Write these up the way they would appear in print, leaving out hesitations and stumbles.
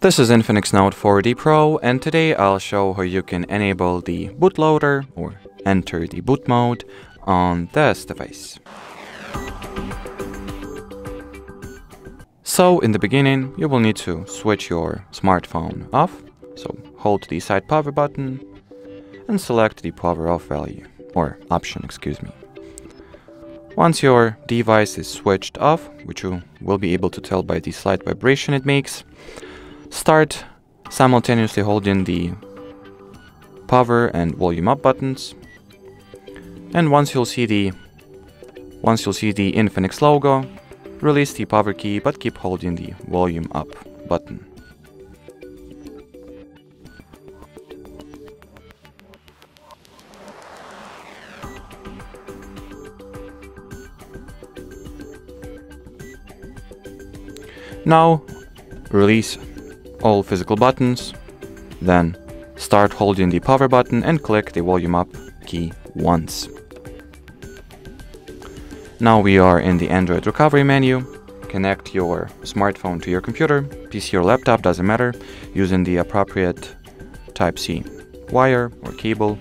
This is Infinix Note 40 Pro, and today I'll show how you can enable the bootloader or enter the boot mode on this device. So in the beginning, you will need to switch your smartphone off. So hold the side power button and select the power off value or option, excuse me. Once your device is switched off, which you will be able to tell by the slight vibration it makes, start simultaneously holding the power and volume up buttons, and once you'll see the Infinix logo, release the power key but keep holding the volume up button. Now release all physical buttons, then start holding the power button and click the volume up key once. Now we are in the Android recovery menu. Connect your smartphone to your computer, PC or laptop, doesn't matter, using the appropriate Type-C wire or cable.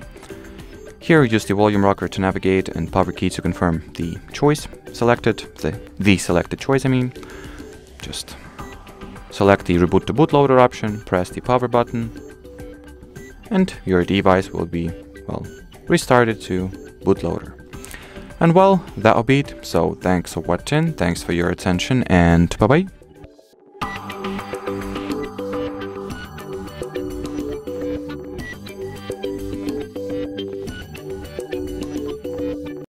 Here use the volume rocker to navigate and power key to confirm the choice selected, the selected choice. Just select the Reboot to Bootloader option, press the power button, and your device will be, well, restarted to bootloader. And well, that'll be it. So thanks for watching, thanks for your attention, and bye-bye.